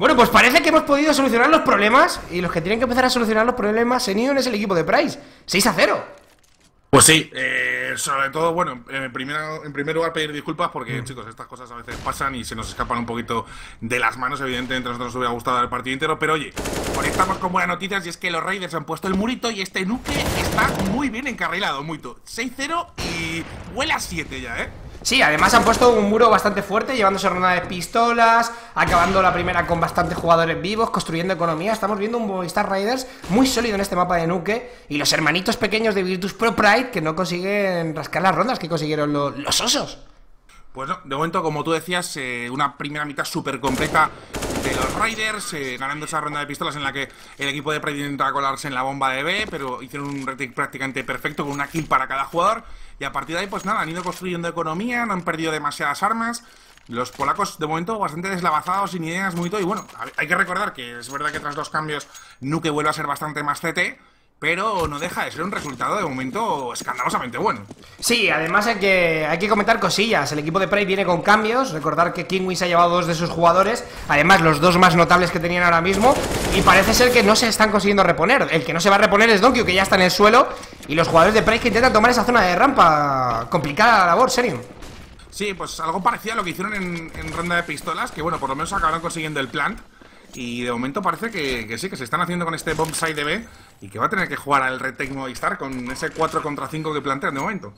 Bueno, pues parece que hemos podido solucionar los problemas. Y los que tienen que empezar a solucionar los problemas en Ion es el equipo de Pride. 6-0. Pues sí, sobre todo, bueno, en primer lugar pedir disculpas porque, chicos, estas cosas a veces pasan y se nos escapan un poquito de las manos. Evidentemente a nosotros nos hubiera gustado el partido entero, pero oye, conectamos con buenas noticias y es que los Raiders han puesto el murito y este Nuke está muy bien encarrilado, mucho. 6-0 y vuela 7 ya, ¿eh? Sí, además han puesto un muro bastante fuerte, llevándose ronda de pistolas, acabando la primera con bastantes jugadores vivos, construyendo economía. Estamos viendo un Movistar Riders muy sólido en este mapa de Nuke. Y los hermanitos pequeños de Virtus.pro Pride que no consiguen rascar las rondas que consiguieron los osos. Pues no, de momento, como tú decías, una primera mitad súper completa de los Riders, ganando esa ronda de pistolas en la que el equipo de Pride intentaba colarse en la bomba de B, pero hicieron un retake prácticamente perfecto con una kill para cada jugador. Y a partir de ahí, pues nada, han ido construyendo economía, no han perdido demasiadas armas. Los polacos, de momento, bastante deslavazados, sin ideas, muy todo. Y bueno, hay que recordar que es verdad que tras los cambios Nuke vuelve a ser bastante más CT, pero no deja de ser un resultado, de momento, escandalosamente bueno. Sí, además hay que comentar cosillas. El equipo de Pride viene con cambios. Recordar que Kinguin se ha llevado dos de sus jugadores, además los dos más notables que tenían ahora mismo. Y parece ser que no se están consiguiendo reponer. El que no se va a reponer es Donkey, que ya está en el suelo. Y los jugadores de Pride que intentan tomar esa zona de rampa. Complicada la labor, serio. Sí, pues algo parecido a lo que hicieron en ronda de pistolas, que bueno, por lo menos acabaron consiguiendo el plant. Y de momento parece que sí, que se están haciendo con este bombsite de B. Y que va a tener que jugar al retake Movistar con ese 4-5 que plantean de momento.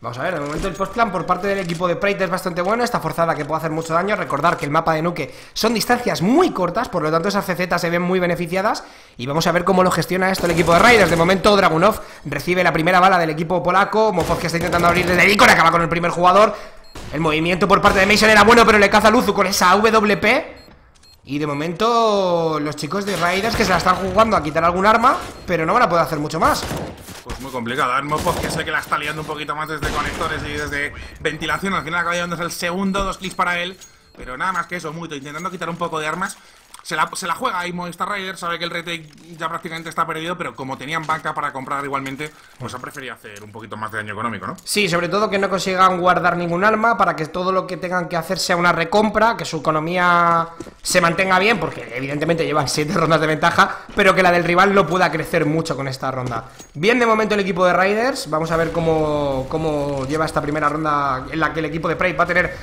Vamos a ver, de momento el postplan por parte del equipo de Pride es bastante bueno. Esta forzada que puede hacer mucho daño. Recordar que el mapa de Nuke son distancias muy cortas, por lo tanto esas CZ se ven muy beneficiadas. Y vamos a ver cómo lo gestiona esto el equipo de Raiders. De momento Dragunov recibe la primera bala del equipo polaco. Mofov, que está intentando abrir desde el icono, acaba con el primer jugador. El movimiento por parte de Mason era bueno, pero le caza Luzu con esa WP. Y de momento los chicos de Raiders que se la están jugando a quitar algún arma, pero no van a poder hacer mucho más. Pues muy complicado, Mofov, que sé que la está liando un poquito más desde conectores y desde ventilación. Al final acaba llevándose el segundo, 2 kills para él. Pero nada más que eso, Muito intentando quitar un poco de armas. Se la juega ahí Movistar Riders, sabe que el retake ya prácticamente está perdido, pero como tenían banca para comprar igualmente, pues han preferido hacer un poquito más de daño económico, ¿no? Sí, sobre todo que no consigan guardar ningún arma para que todo lo que tengan que hacer sea una recompra, que su economía se mantenga bien, porque evidentemente llevan 7 rondas de ventaja, pero que la del rival no pueda crecer mucho con esta ronda. Bien de momento el equipo de Riders, vamos a ver cómo lleva esta primera ronda en la que el equipo de Pride va a tener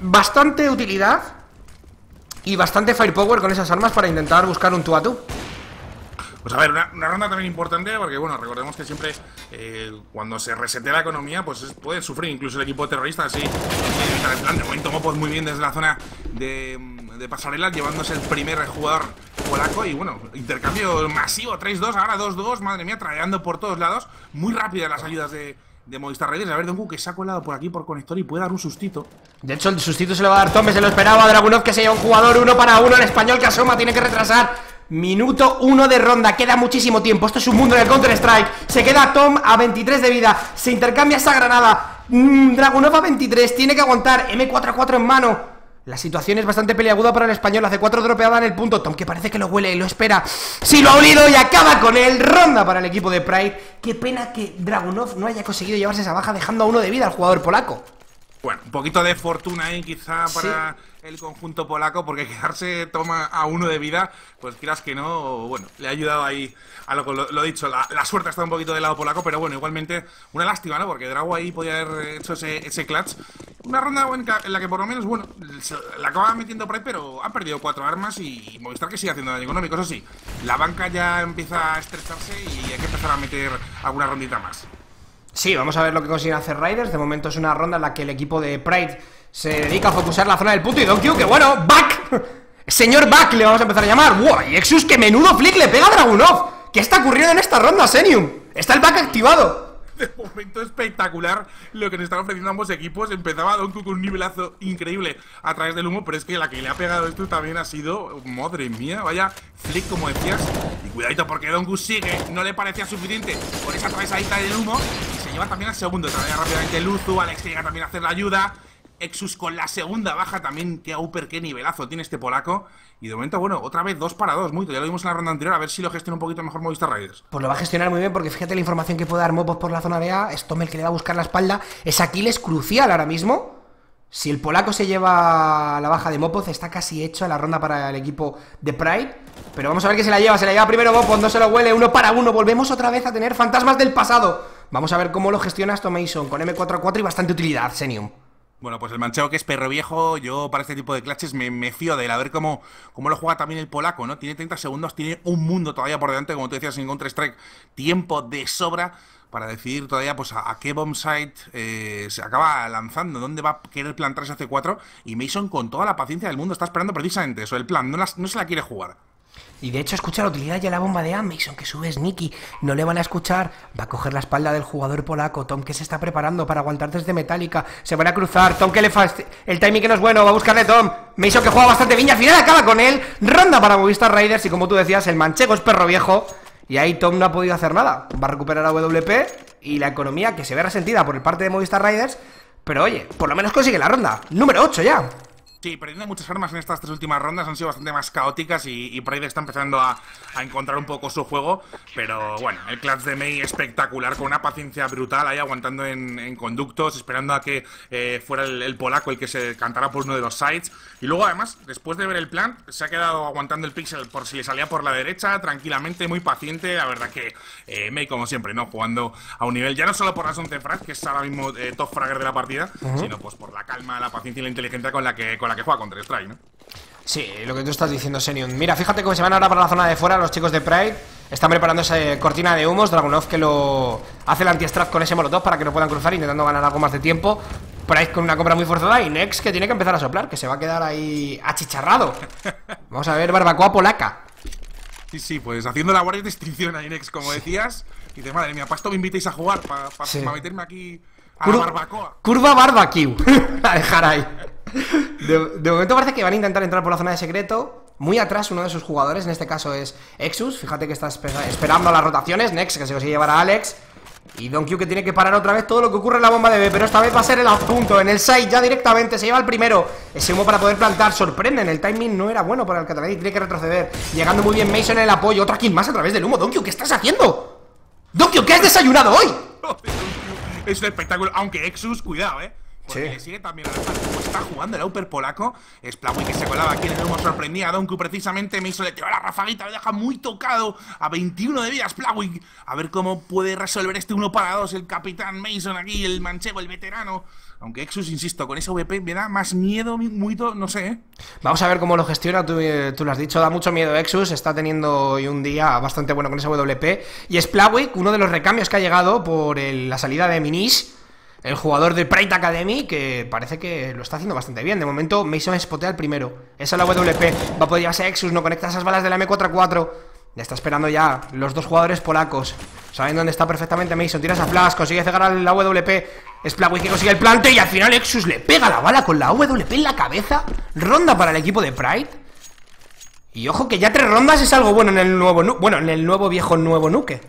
bastante utilidad. Y bastante firepower con esas armas para intentar buscar un tú a tú. Pues a ver, una ronda también importante porque, bueno, recordemos que siempre cuando se resetea la economía, pues puede sufrir incluso el equipo terrorista. Así, el plan de momento Mopos muy bien desde la zona de pasarela, llevándose el primer jugador polaco. Y bueno, intercambio masivo, 3-2, ahora 2-2, madre mía, tradeando por todos lados. Muy rápidas las ayudas de Movistar Riders. A ver, Donku, que se ha colado por aquí por conector y puede dar un sustito. De hecho, el sustito se le va a dar Tombe, se lo esperaba. Dragunov, que se lleva un jugador 1 para 1. El español que asoma, tiene que retrasar. Minuto 1 de ronda, queda muchísimo tiempo. Esto es un mundo del Counter-Strike. Se queda Tom a 23 de vida. Se intercambia esa granada. Dragunov a 23, tiene que aguantar. M4 a 4 en mano. La situación es bastante peliaguda para el español. Hace 4 dropeada en el punto. Tom, que parece que lo huele y lo espera. Sí, lo ha olido y acaba con él. Ronda para el equipo de Pride. Qué pena que Dragunov no haya conseguido llevarse esa baja, dejando a 1 de vida al jugador polaco. Bueno, un poquito de fortuna ahí quizá para el conjunto polaco, porque quedarse toma a 1 de vida, pues quieras que no, bueno, le ha ayudado ahí a lo dicho, la suerte ha estado un poquito del lado polaco, pero bueno, igualmente una lástima, ¿no? Porque Drago ahí podía haber hecho ese clutch. Una ronda en la que por lo menos, bueno, la acaba metiendo Pride, pero ha perdido 4 armas y Movistar que sigue haciendo daño económico. Eso sí, la banca ya empieza a estrecharse y hay que empezar a meter alguna rondita más. Sí, vamos a ver lo que consiguen hacer Raiders. De momento es una ronda en la que el equipo de Pride se dedica a focusar la zona del punto. Y Donkey, que bueno, Back, señor Back le vamos a empezar a llamar. ¡Wow! Y Exus, que menudo flick le pega a Dragunov. ¿Qué está ocurriendo en esta ronda, Senium? Está el Back activado. De momento espectacular lo que nos están ofreciendo ambos equipos. Empezaba Don Cook con un nivelazo increíble a través del humo, pero es que la que le ha pegado esto también ha sido, madre mía, vaya flick como decías. Y cuidadito porque Don Cook sigue, no le parecía suficiente con esa travesadita del humo y se lleva también al segundo. Trae rápidamente Luzu, Alex que llega también a hacer la ayuda. Exus con la segunda baja también. Qué upper, qué nivelazo tiene este polaco. Y de momento, bueno, otra vez 2 para 2. Muy, ya lo vimos en la ronda anterior. A ver si lo gestiona un poquito mejor Movistar Riders. Pues lo va a gestionar muy bien, porque fíjate la información que puede dar Mopos por la zona de A. Es Tommel que le va a buscar la espalda. Es Aquiles crucial ahora mismo. Si el polaco se lleva la baja de Mopoz, está casi hecho la ronda para el equipo de Pride. Pero vamos a ver que se la lleva primero Mopoz, no se lo huele, 1 para 1. Volvemos otra vez a tener fantasmas del pasado. Vamos a ver cómo lo gestiona Aston Mason con M4A4 y bastante utilidad, Xenium. Bueno, pues el manchego que es perro viejo, yo para este tipo de clashes me fío de él, a ver cómo lo juega también el polaco, ¿no? Tiene 30 segundos, tiene un mundo todavía por delante, como tú decías, sin Counter-Strike, tiempo de sobra para decidir todavía pues a qué bombsite se acaba lanzando, dónde va a querer plantar ese C4, y Mason con toda la paciencia del mundo está esperando precisamente eso, el plan, no se la quiere jugar. Y de hecho escucha la utilidad ya la bomba de Amixon, que sube Sneaky, no le van a escuchar, va a coger la espalda del jugador polaco, Tom que se está preparando para aguantar desde Metallica, se van a cruzar, Tom que le faste, el timing que no es bueno, va a buscarle Tom, Mason que juega bastante bien y al final acaba con él, ronda para Movistar Riders y como tú decías el manchego es perro viejo y ahí Tom no ha podido hacer nada, va a recuperar a WP y la economía que se ve resentida por el parte de Movistar Riders, pero oye, por lo menos consigue la ronda, número 8 ya. Sí, perdiendo muchas armas en estas tres últimas rondas, han sido bastante más caóticas y Pride está empezando a encontrar un poco su juego, pero bueno, el clutch de May espectacular, con una paciencia brutal ahí aguantando en conductos, esperando a que fuera el polaco el que se cantara por uno de los sides, y luego además, después de ver el plan, se ha quedado aguantando el pixel por si le salía por la derecha, tranquilamente, muy paciente, la verdad que May como siempre, ¿no? Jugando a un nivel, ya no solo por las 11 frags, que es ahora mismo top fragger de la partida, sino pues por la calma, la paciencia y la inteligencia con la que juega contra el Strike, ¿no? Sí, lo que tú estás diciendo, Xenium. Mira, fíjate cómo se van ahora para la zona de fuera los chicos de Pride. Están preparando esa cortina de humos. Dragunov que lo hace el anti-strat con ese molotov para que no puedan cruzar, intentando ganar algo más de tiempo. Pride con una compra muy forzada y Nex que tiene que empezar a soplar, que se va a quedar ahí achicharrado. Vamos a ver, barbacoa polaca. Sí, sí, pues haciendo la guardia de distinción ahí, Nex, como decías. Y dices, madre mía, ¿pasto me invitáis a jugar para meterme aquí a la barbacoa? Curva barbecue. A dejar ahí. De momento parece que van a intentar entrar por la zona de secreto. Muy atrás uno de sus jugadores, en este caso es Exus. Fíjate que está esperando a las rotaciones. Nex que se consigue llevar a Alex. Y Don Q que tiene que parar otra vez todo lo que ocurre en la bomba de B. Pero esta vez va a ser el adjunto en el side ya directamente. Se lleva el primero. Ese humo para poder plantar. Sorprenden. El timing no era bueno para el catalán y tiene que retroceder. Llegando muy bien Mason en el apoyo. Otra kill más a través del humo. Don Q, ¿qué estás haciendo? Don Q, ¿qué has desayunado hoy? Es un espectáculo. Aunque Exus, cuidado, porque sí, le sigue también a la espalda, como está jugando el upper polaco. Es Splawy que se colaba aquí en el humo, sorprendía a Donku precisamente. Me hizo le tiró la rafaguita, me deja muy tocado. A 21 de vida, Splawy. A ver cómo puede resolver este 1 para 2 el capitán Mason aquí, el manchego, el veterano. Aunque Exus, insisto, con ese VP me da más miedo, mucho, no sé. Vamos a ver cómo lo gestiona, tú lo has dicho, da mucho miedo Exus, está teniendo hoy un día bastante bueno con ese WP. Y Splawick, uno de los recambios que ha llegado por la salida de Minish, el jugador de Pride Academy, que parece que lo está haciendo bastante bien. De momento, Mason espotea el primero. Esa es la WP. Va a poder llevarse a Exus, no conecta esas balas de la M4A4. Le está esperando ya los dos jugadores polacos. Saben dónde está perfectamente Mason. Tira esa flash, consigue cegar a la WP. Splawick que consigue el plante y al final Exus le pega la bala con la WP en la cabeza. Ronda para el equipo de Pride. Y ojo que ya 3 rondas es algo bueno en el nuevo... Bueno, en el nuevo viejo nuevo Nuke.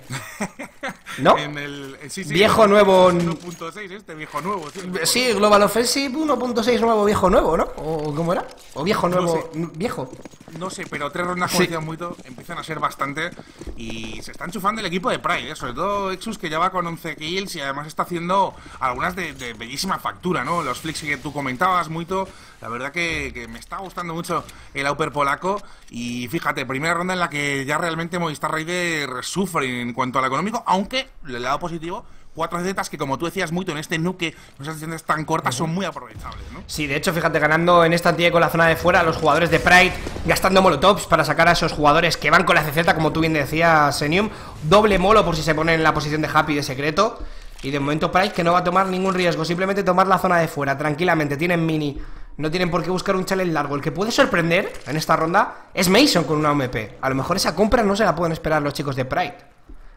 ¿No? En el, sí, viejo nuevo... 1.6 este, viejo nuevo. Sí, Global Offensive 1.6 nuevo viejo nuevo, ¿no? ¿O cómo era? ¿O viejo nuevo viejo? No sé, pero 3 rondas como decía Muito, empiezan a ser bastante y se está enchufando el equipo de Pride, sobre todo Exus que ya va con 11 kills y además está haciendo algunas de bellísima factura, ¿no? Los flicks que tú comentabas, Muito, la verdad que me está gustando mucho el upper polaco y fíjate, primera ronda en la que ya realmente Movistar Riders sufre en cuanto a lo económico, aunque el lado positivo, 4 zetas que como tú decías Muito en este Nuke, esas sesiones tan cortas son muy aprovechables, ¿no? Sí, de hecho, fíjate, ganando en esta antilla con la zona de fuera, los jugadores de Pride gastando molotovs para sacar a esos jugadores que van con la CZ, como tú bien decías, Xenium. Doble molo por si se pone en la posición de Happy de secreto. Y de momento Pride que no va a tomar ningún riesgo, simplemente tomar la zona de fuera, tranquilamente, tienen mini, no tienen por qué buscar un challenge largo. El que puede sorprender en esta ronda es Mason con una OMP. A lo mejor esa compra no se la pueden esperar los chicos de Pride.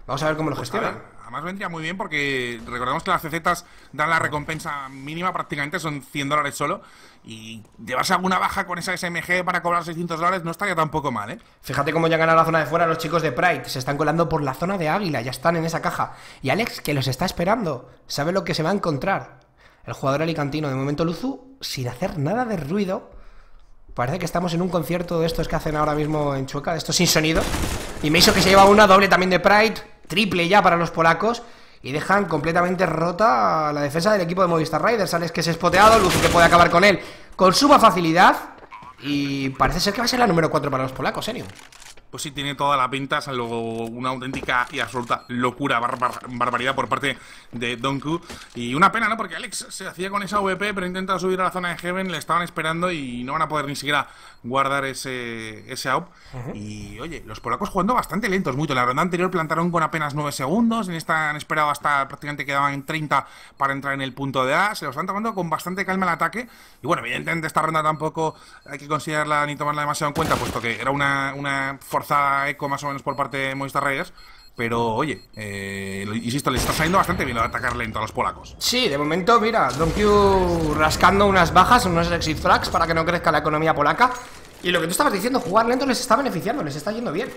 Vamos a ver cómo lo gestionan. Además vendría muy bien porque recordemos que las CZs dan la recompensa mínima prácticamente, son $100 solo. Y llevarse alguna baja con esa SMG para cobrar $600 no estaría tampoco mal, ¿eh? Fíjate cómo ya han ganado la zona de fuera los chicos de Pride. Se están colando por la zona de Águila, ya están en esa caja. Y Alex, que los está esperando, sabe lo que se va a encontrar. El jugador alicantino, de momento Luzu, sin hacer nada de ruido. Parece que estamos en un concierto de estos que hacen ahora mismo en Chueca, de estos sin sonido. Y Mason que se lleva una doble también de Pride. Triple ya para los polacos. y dejan completamente rota la defensa del equipo de Movistar Riders. Sales que es espoteado, Luzu que puede acabar con él con suma facilidad. Y parece ser que va a ser la número 4 para los polacos, Enio. Pues sí, tiene toda la pinta, salvo una auténtica y absoluta locura, barbaridad por parte de Donku. Y una pena, ¿no? Porque Alex se hacía con esa VP, pero intenta subir a la zona de Heaven, le estaban esperando y no van a poder ni siquiera guardar ese AWP. Y oye, los polacos jugando bastante lentos, mucho. La ronda anterior plantaron con apenas 9 segundos, en esta han esperado hasta prácticamente quedaban 30 para entrar en el punto de A. Se los están tomando con bastante calma el ataque. Y bueno, evidentemente esta ronda tampoco hay que considerarla ni tomarla demasiado en cuenta, puesto que era una forzada eco más o menos por parte de Movistar Riders. Pero oye, insisto, le está saliendo bastante bien atacar lento a los polacos. Sí, de momento, mira, Donku rascando unas bajas, unos exit frags para que no crezca la economía polaca. Y lo que tú estabas diciendo, jugar lento les está beneficiando, les está yendo bien.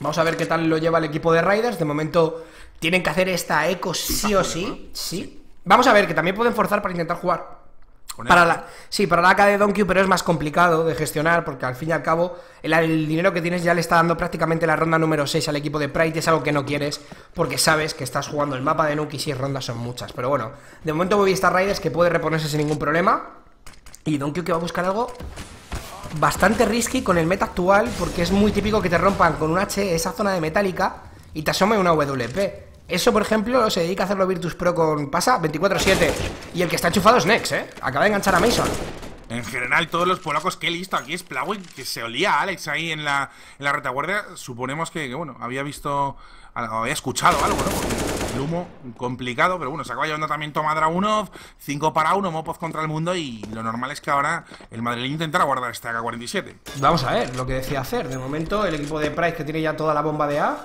Vamos a ver qué tal lo lleva el equipo de Riders. De momento tienen que hacer esta eco sí o sí, sí. Vamos a ver, que también pueden forzar para intentar jugar para la AK de Donku, pero es más complicado de gestionar porque al fin y al cabo el dinero que tienes ya le está dando prácticamente la ronda número 6 al equipo de Pride, y es algo que no quieres porque sabes que estás jugando el mapa de Nuke y 6 rondas son muchas. Pero bueno, de momento Movistar Riders que puede reponerse sin ningún problema, y Donku que va a buscar algo bastante risky con el meta actual, porque es muy típico que te rompan con un H esa zona de metálica y te asome una WP. Eso, por ejemplo, se dedica a hacerlo Virtus.pro con pasa 24-7. Y el que está enchufado es Nex, ¿eh? Acaba de enganchar a Mason. En general, todos los polacos, qué listo. Aquí es Plawin, que se olía a Alex ahí en la retaguardia. Suponemos que, bueno, había visto, había escuchado algo, ¿no? El humo complicado, pero bueno, se acaba llevando también Toma Dragunov, 5 para 1, Mopov contra el mundo. Y lo normal es que ahora el madrileño intentará guardar este AK-47. Vamos a ver lo que decía hacer. De momento, el equipo de Pride que tiene ya toda la bomba de A.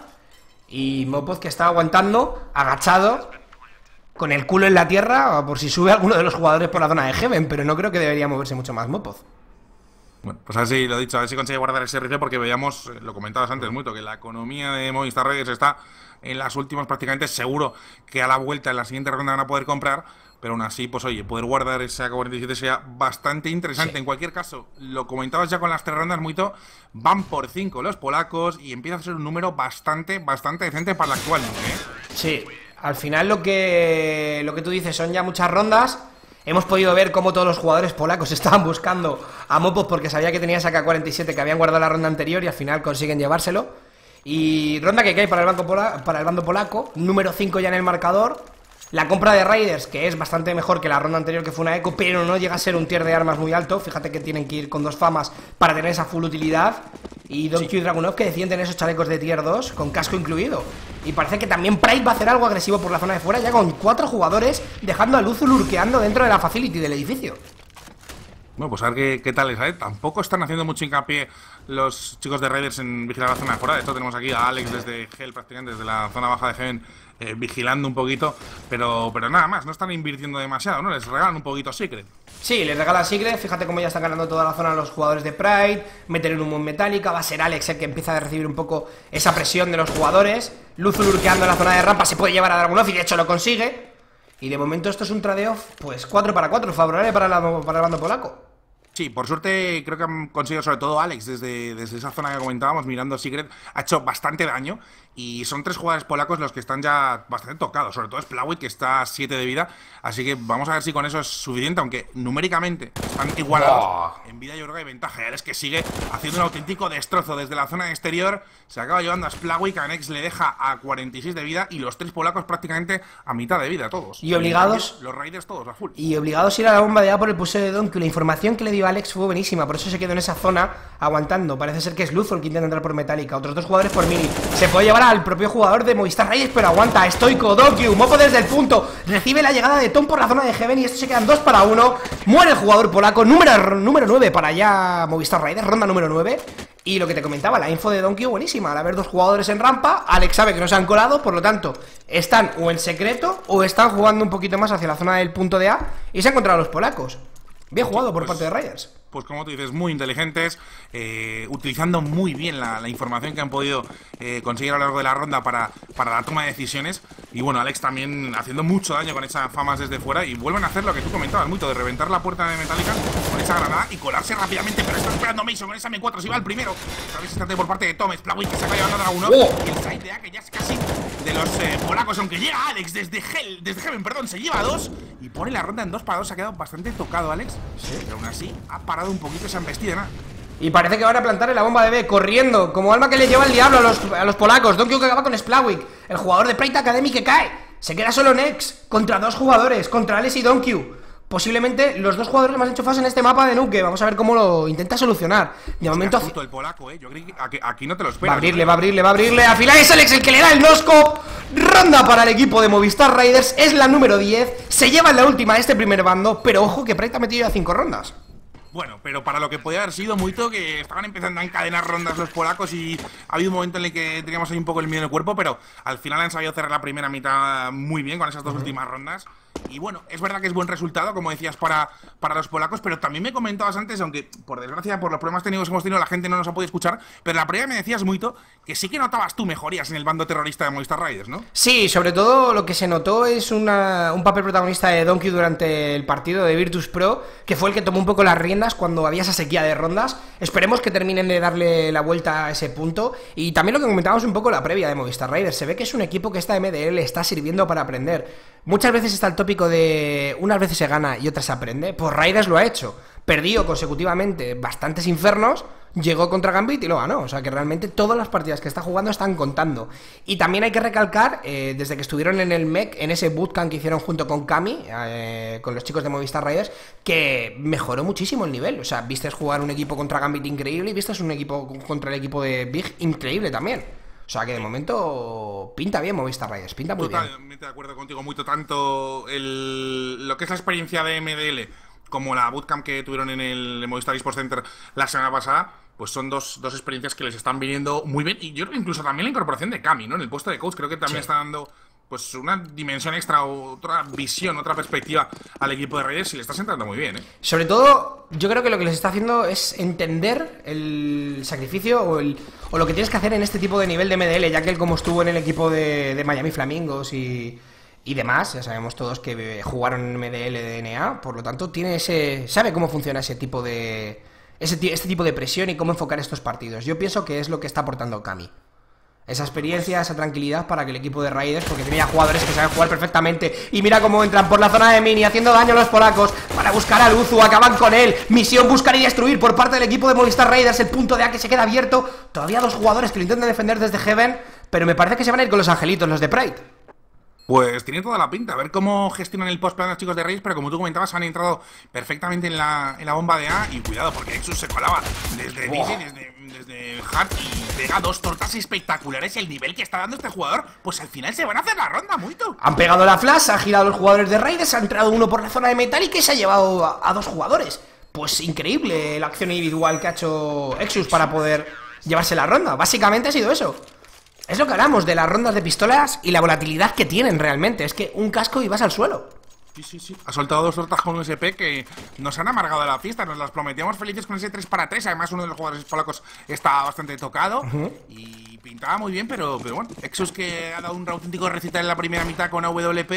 Y Mopod que está aguantando, agachado, con el culo en la tierra, por si sube alguno de los jugadores por la zona de Heaven, pero no creo que debería moverse mucho más Mopod. Bueno, pues así lo he dicho, a ver si consigue guardar ese rifle, porque veíamos, lo comentabas antes mucho, que la economía de Movistar Riders está en las últimas prácticamente. Seguro que a la vuelta, en la siguiente ronda, van a poder comprar, pero aún así, pues oye, poder guardar ese AK-47 sea bastante interesante. Sí. En cualquier caso, lo comentabas ya con las 3 rondas, Muito, van por 5 los polacos y empieza a ser un número bastante decente para la actual, ¿no? Sí, al final lo que tú dices son ya muchas rondas. Hemos podido ver cómo todos los jugadores polacos estaban buscando a Mopos porque sabía que tenía esa AK-47 que habían guardado la ronda anterior y al final consiguen llevárselo. Y ronda que cae para el bando polaco, número 5 ya en el marcador. La compra de Riders, que es bastante mejor que la ronda anterior, que fue una eco, pero no llega a ser un tier de armas muy alto. Fíjate que tienen que ir con 2 famas para tener esa full utilidad. Y Donku y Dragunov que deciden tener esos chalecos de tier 2 con casco incluido. Y parece que también Pride va a hacer algo agresivo por la zona de fuera, ya con 4 jugadores, dejando a Luzu lurqueando dentro de la facility del edificio. Bueno, pues a ver qué tal es, ¿eh? Tampoco están haciendo mucho hincapié los chicos de Riders en vigilar la zona de fuera. De hecho, tenemos aquí a Alex desde Hell, prácticamente desde la zona baja de Heaven, vigilando un poquito, pero nada más, no están invirtiendo demasiado, ¿no? Les regalan un poquito a Secret. Sí, les regala Secret, fíjate cómo ya están ganando toda la zona los jugadores de Pride, meten el humo en metálica, va a ser Alex el que empieza a recibir un poco esa presión de los jugadores. Luzu lurqueando en la zona de rampa, se puede llevar a Dragunov y de hecho lo consigue. Y de momento esto es un tradeo, pues 4 para 4, favorable para el bando polaco. Sí, por suerte creo que han conseguido, sobre todo Alex, desde esa zona que comentábamos, mirando Secret, ha hecho bastante daño. Y son 3 jugadores polacos los que están ya bastante tocados, sobre todo es Plawit, que está a 7 de vida. Así que vamos a ver si con eso es suficiente, aunque numéricamente están igualados. Oh. En vida yo creo que hay ventaja. Es que sigue haciendo un auténtico destrozo desde la zona exterior. Se acaba llevando a Plawit, a Nex le deja a 46 de vida y los 3 polacos prácticamente a mitad de vida todos. Y obligados, los Raiders todos a full. Y obligados a ir a la bomba de A por el pulso de Donku. La información que le dio Alex fue buenísima, por eso se quedó en esa zona aguantando. Parece ser que es Luzo el que intenta entrar por metálica. Otros 2 jugadores por mini. Se puede llevar al propio jugador de Movistar Riders, pero aguanta. Stoico, Donku, Mopo desde el punto. Recibe la llegada de Tom por la zona de Heaven y esto se quedan 2 para 1. Muere el jugador polaco, número 9 para allá Movistar Riders, ronda número 9. Y lo que te comentaba, la info de Donku buenísima. Al haber 2 jugadores en rampa, Alex sabe que no se han colado, por lo tanto, están o en secreto o están jugando un poquito más hacia la zona del punto de A y se han encontrado los polacos. Bien jugado por parte de Riders. Pues como tú dices, muy inteligentes, utilizando muy bien la información que han podido conseguir a lo largo de la ronda para la toma de decisiones. Y bueno, Alex también haciendo mucho daño con esas famas desde fuera. Y vuelven a hacer lo que tú comentabas, Muito, de reventar la puerta de Metallica con esa granada y colarse rápidamente. Pero está esperando Mason con esa M4, si va el primero. Otra vez está por parte de Tom, Plawit que se va llevando a Dragunov. Y el side de A que ya es casi de los polacos, aunque llega Alex desde Heaven, perdón, se lleva a 2 y pone la ronda en 2 para 2, ha quedado bastante tocado Alex, sí, pero aún así ha parado un poquito esa embestida, ¿no? Y parece que van a plantar en la bomba de B, corriendo, como alma que le lleva el diablo a los polacos. Don Chueca acaba con Splawik, el jugador de Pride Academy que cae, se queda solo Nex, contra 2 jugadores, contra Alex y Don Q. Posiblemente los 2 jugadores más enchufados en este mapa de Nuke. Vamos a ver cómo lo intenta solucionar. De momento. Justo el polaco, Yo creo que aquí no te lo esperas. Va a abrirle, va a abrirle. Al final es Alex el que le da el noscope. Ronda para el equipo de Movistar Riders. Es la número 10. Se lleva en la última este primer bando. Pero ojo que Pride ha metido ya 5 rondas. Bueno, pero para lo que podía haber sido, Muito, que estaban empezando a encadenar rondas los polacos y ha habido un momento en el que teníamos ahí un poco el miedo en el cuerpo, pero al final han sabido cerrar la primera mitad muy bien con esas 2 últimas rondas. Y bueno, es verdad que es buen resultado, como decías, para los polacos, pero también me comentabas antes, aunque por desgracia, por los problemas técnicos que hemos tenido, la gente no nos ha podido escuchar, pero la previa me decías, Muito, que sí que notabas tú mejorías en el bando terrorista de Movistar Riders, ¿no? Sí, sobre todo lo que se notó es un papel protagonista de Donkey durante el partido de Virtus.pro, que fue el que tomó un poco las riendas cuando había esa sequía de rondas. Esperemos que terminen de darle la vuelta a ese punto. Y también lo que comentábamos un poco la previa de Movistar Riders, se ve que es un equipo que esta MDL está sirviendo para aprender. Muchas veces está el tópico de unas veces se gana y otras se aprende. Pues Riders lo ha hecho, perdió consecutivamente bastantes infernos, llegó contra Gambit y lo ganó, o sea que realmente todas las partidas que está jugando están contando. Y también hay que recalcar, desde que estuvieron en el MEC, en ese bootcamp que hicieron junto con Cami, con los chicos de Movistar Riders, que mejoró muchísimo el nivel. O sea, viste jugar un equipo contra Gambit increíble y viste un equipo contra el equipo de Big increíble también. O sea que de momento pinta bien Movistar Riders, pinta muy bien. Totalmente de acuerdo contigo, Muito, tanto lo que es la experiencia de MDL como la bootcamp que tuvieron en el Movistar esports center la semana pasada, pues son dos experiencias que les están viniendo muy bien. Y yo creo que incluso también la incorporación de Cami, ¿no?, en el puesto de coach, creo que también está dando pues una dimensión extra, otra visión, otra perspectiva al equipo de Riders, y le está sentando muy bien, ¿eh? Sobre todo, yo creo que lo que les está haciendo es entender el sacrificio o lo que tienes que hacer en este tipo de nivel de MDL, ya que él como estuvo en el equipo de Miami Flamingos y demás, ya sabemos todos que jugaron en MDL DNA, por lo tanto tiene sabe cómo funciona ese tipo de este tipo de presión y cómo enfocar estos partidos. Yo pienso que es lo que está aportando Cami, esa experiencia, esa tranquilidad para que el equipo de Riders, porque tenía jugadores que saben jugar perfectamente. Y mira cómo entran por la zona de mini, haciendo daño a los polacos para buscar a Luzu, acaban con él. Misión buscar y destruir por parte del equipo de Movistar Riders. El punto de A que se queda abierto, todavía 2 jugadores que lo intentan defender desde Heaven, pero me parece que se van a ir con los angelitos, los de Pride. Pues tiene toda la pinta, a ver cómo gestionan el postplan los chicos de Reyes, pero como tú comentabas, han entrado perfectamente en la bomba de A. Y cuidado, porque Exus se colaba desde DJ, desde Hart, y pega 2 tortas espectaculares. El nivel que está dando este jugador, pues al final se van a hacer la ronda, Muito. Han pegado la flash, ha girado los jugadores de Reyes, ha entrado uno por la zona de metal y que se ha llevado a 2 jugadores. Pues increíble la acción individual que ha hecho Exus para poder llevarse la ronda. Básicamente ha sido eso. Es lo que hablamos de las rondas de pistolas y la volatilidad que tienen realmente. Es que un casco y vas al suelo. Sí. Ha soltado 2 tortas con un SP que nos han amargado la pista. Nos las prometíamos felices con ese 3 para 3. Además, uno de los jugadores polacos está bastante tocado. Y pintaba muy bien, pero bueno, Exus, que ha dado un auténtico recital en la primera mitad con AWP,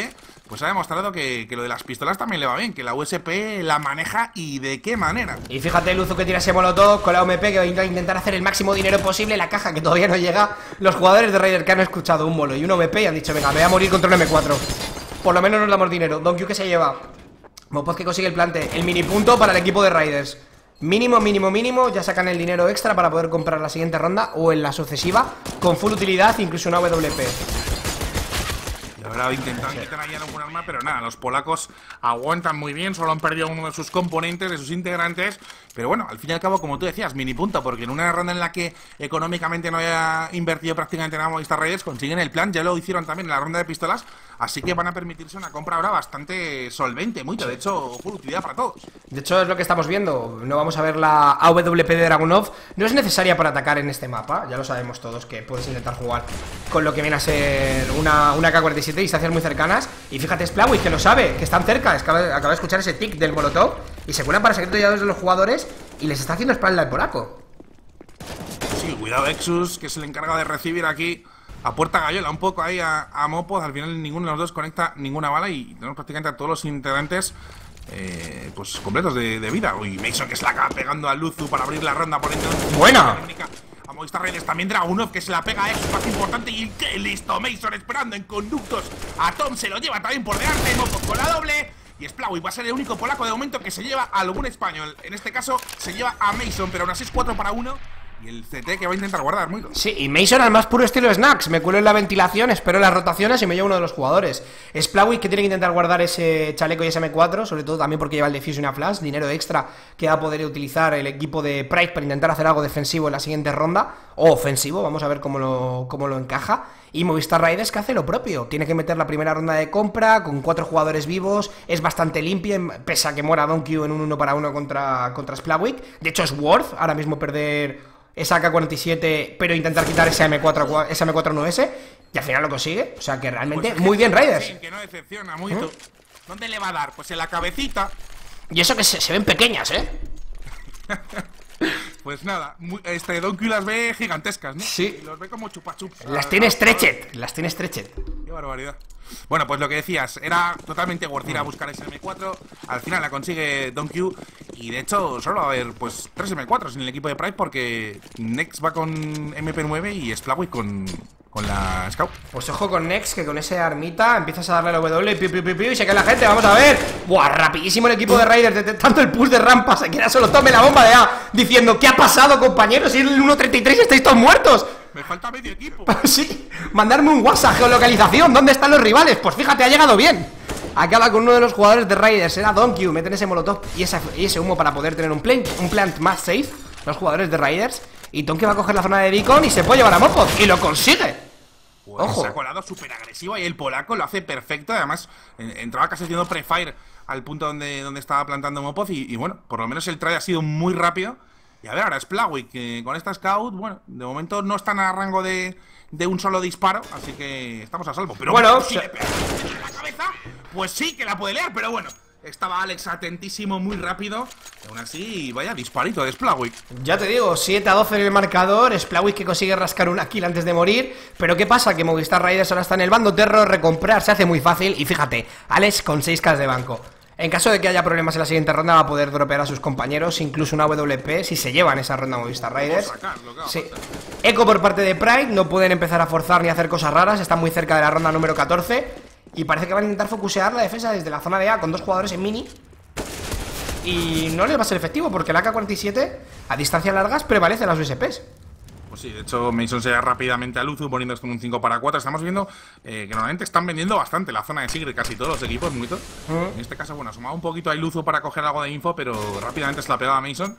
pues ha demostrado que lo de las pistolas también le va bien, que la USP la maneja y de qué manera. Y fíjate Luzu que tira ese molotov con la OMP, que va a intentar hacer el máximo dinero posible. La caja que todavía no llega. Los jugadores de Raider que han escuchado un molo y un OMP y han dicho, venga, me voy a morir contra un M4. Por lo menos nos damos dinero. Don Q que se lleva Mopoz, que consigue el plante. El mini punto para el equipo de Riders. Mínimo. Ya sacan el dinero extra para poder comprar la siguiente ronda o en la sucesiva, con full utilidad, incluso una WP. Ahora intentan quitar ahí algún arma, pero nada, los polacos aguantan muy bien, solo han perdido uno de sus componentes, de sus integrantes. Pero bueno, al fin y al cabo, como tú decías, mini punto, porque en una ronda en la que económicamente no había invertido prácticamente nada Movistar Riders, consiguen el plan, ya lo hicieron también en la ronda de pistolas, así que van a permitirse una compra ahora bastante solvente, Muito, de hecho, full utilidad para todos. De hecho, es lo que estamos viendo, no vamos a ver la AWP de Dragunov, no es necesaria para atacar en este mapa, ya lo sabemos todos que puedes intentar jugar con lo que viene a ser una K47 distancias muy cercanas. Y fíjate Splawik, que lo sabe, que están cerca. Acaba de escuchar ese tic del molotov y se cuelan para secretos ya de los jugadores y les está haciendo espalda al polaco. Sí, cuidado Exus, que se le encarga de recibir aquí a puerta gallola un poco ahí a Mopoz. Al final ninguno de los dos conecta ninguna bala y tenemos prácticamente a todos los integrantes pues completos de vida. Uy, Mason, que se la acaba pegando a Luzu para abrir la ronda por dentro. ¡Buena! Movistar Riders también Dragunov, que se la pega a X, más importante. Y qué listo, Mason esperando en conductos. A Tom se lo lleva también por delante, Mopok con la doble. Y Splawi va a ser el único polaco de momento que se lleva a algún español. En este caso se lleva a Mason, pero aún así es 4-1. Y el CT que va a intentar guardar, muy bien. Sí, y Mason al más puro estilo Snacks. Me cuelo en la ventilación, espero las rotaciones y me llevo uno de los jugadores. Splawi que tiene que intentar guardar ese chaleco y ese M4, sobre todo también porque lleva el Diffusion a Flash. Dinero extra que va a poder utilizar el equipo de Pride para intentar hacer algo defensivo en la siguiente ronda. O ofensivo, vamos a ver cómo lo encaja. Y Movistar Riders que hace lo propio. Tiene que meter la primera ronda de compra con 4 jugadores vivos. Es bastante limpio, pese a que muera Donkey en un 1-1 contra Splawi. De hecho es worth ahora mismo perder esa AK-47, pero intentar quitar ese M4, ese M4-9S, y al final lo consigue. O sea que realmente pues muy bien Riders. Que no decepciona muy. ¿Dónde le va a dar? Pues en la cabecita. Y eso que se ven pequeñas, ¿eh? Pues nada, este Donkey las ve gigantescas, ¿no? Sí. Y los ve como chupachups. Las tiene Stretched, las tiene Stretched. Qué barbaridad. Bueno, pues lo que decías, era totalmente worth ir a buscar ese M4. Al final la consigue Donkey. Y de hecho, solo va a haber pues 3 M4s en el equipo de Pride, porque Nex va con MP9 y Splawi con la Scout. Pues ojo con Nex, que con ese armita empiezas a darle la W, piu, piu, piu, piu, y se cae la gente. Vamos a ver. Buah, rapidísimo el equipo de Raiders, detectando el push de rampa. Se queda solo Tome la bomba de A, diciendo: ¿qué ha pasado, compañeros? Si es el 1.33 estáis todos muertos. Me falta medio equipo. Sí, mandarme un WhatsApp con localización. ¿Dónde están los rivales? Pues fíjate, ha llegado bien. Acaba con uno de los jugadores de Raiders. Era Donkey. Meten ese molotov y ese humo para poder tener un plant más safe. Los jugadores de Raiders. Y Donkey va a coger la zona de beacon y se puede llevar a Mopod. Y lo consigue. Pues ojo. Se ha colado súper agresivo y el polaco lo hace perfecto. Además, entraba casi haciendo prefire al punto donde estaba plantando Mopod. Y bueno, por lo menos el trade ha sido muy rápido. Y a ver, ahora Splawi, que con esta Scout, bueno, de momento no están a rango de un solo disparo, así que estamos a salvo. Pero bueno, si le pega en la cabeza, pues sí que la puede leer, pero bueno. Estaba Alex atentísimo, muy rápido. Y aún así, vaya disparito de Splawi. Ya te digo, 7-12 en el marcador. Splawi que consigue rascar una kill antes de morir. Pero ¿qué pasa? Que Movistar Riders ahora está en el bando terror. Recomprar se hace muy fácil. Y fíjate, Alex con 6K de banco. En caso de que haya problemas en la siguiente ronda, va a poder dropear a sus compañeros, incluso una WP, si se llevan esa ronda Movistar Riders. Sí. Eco por parte de Pride, no pueden empezar a forzar ni a hacer cosas raras, están muy cerca de la ronda número 14. Y parece que van a intentar focusear la defensa desde la zona de A con 2 jugadores en mini. Y no les va a ser efectivo, porque la AK-47, a distancias largas, prevalece en las USPs. Sí, de hecho Mason se da rápidamente al Uzu poniendo esto en un 5-4. Estamos viendo que normalmente están vendiendo bastante la zona de Sigre, casi todos los equipos, mucho. En este caso, bueno, asomaba un poquito al Uzu para coger algo de info, pero rápidamente se la pegaba Mason.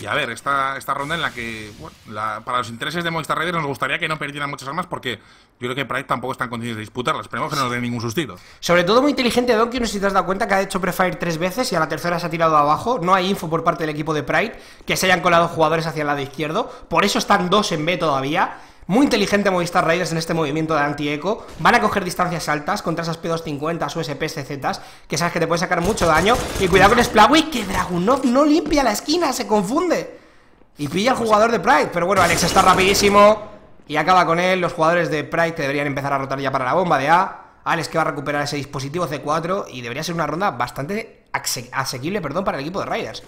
Y a ver, esta ronda en la que, bueno, para los intereses de Movistar Riders nos gustaría que no perdieran muchas armas, porque yo creo que Pride tampoco están conscientes de disputarlas. Esperemos que no nos den ningún sustito. Sobre todo muy inteligente Donkey, no sé si te has dado cuenta que ha hecho prefire 3 veces y a la tercera se ha tirado abajo. No hay info por parte del equipo de Pride, que se hayan colado jugadores hacia el lado izquierdo. Por eso están 2 en B todavía. Muy inteligente Movistar Riders en este movimiento de anti-eco. Van a coger distancias altas contra esas P250s o SPSZs, que sabes que te puede sacar mucho daño. Y cuidado con Splawi, que Dragunov no limpia la esquina, se confunde y pilla al jugador de Pride. Pero bueno, Alex está rapidísimo y acaba con él. Los jugadores de Pride que deberían empezar a rotar ya para la bomba de A. Alex que va a recuperar ese dispositivo C4 y debería ser una ronda bastante asequible, perdón, para el equipo de Riders.